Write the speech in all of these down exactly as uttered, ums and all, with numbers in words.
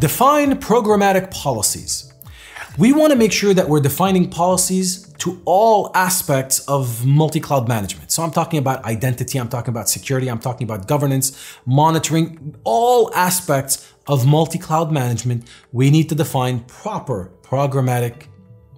Define programmatic policies. We want to make sure that we're defining policies to all aspects of multi-cloud management. So I'm talking about identity, I'm talking about security, I'm talking about governance, monitoring, all aspects of multi-cloud management. We need to define proper programmatic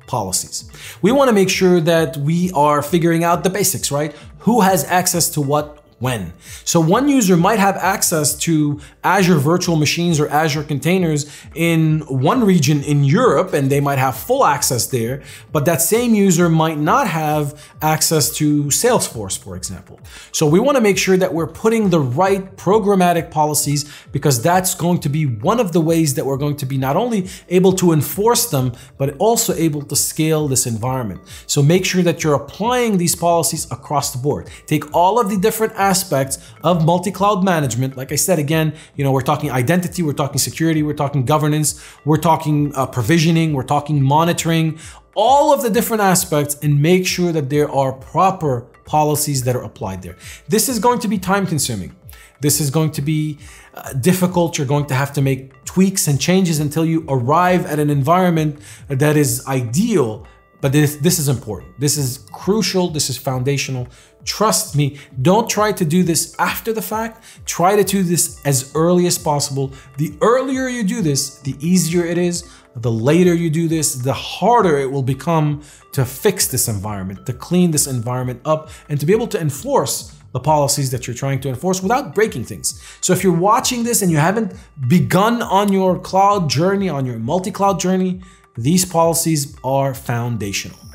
policies. We want to make sure that we are figuring out the basics, right? Who has access to what? When. So one user might have access to Azure virtual machines or Azure containers in one region in Europe, and they might have full access there, but that same user might not have access to Salesforce, for example. So we want to make sure that we're putting the right programmatic policies, because that's going to be one of the ways that we're going to be not only able to enforce them, but also able to scale this environment. So make sure that you're applying these policies across the board. Take all of the different aspects aspects of multi-cloud management. Like I said, again, you know, we're talking identity, we're talking security, we're talking governance, we're talking uh, provisioning, we're talking monitoring, all of the different aspects, and make sure that there are proper policies that are applied there. This is going to be time consuming. This is going to be uh, difficult. You're going to have to make tweaks and changes until you arrive at an environment that is ideal. But this, this is important. This is crucial. This is foundational. Trust me, don't try to do this after the fact. Try to do this as early as possible. The earlier you do this, the easier it is. The later you do this, the harder it will become to fix this environment, to clean this environment up, and to be able to enforce the policies that you're trying to enforce without breaking things. So if you're watching this and you haven't begun on your cloud journey, on your multi-cloud journey, these policies are foundational.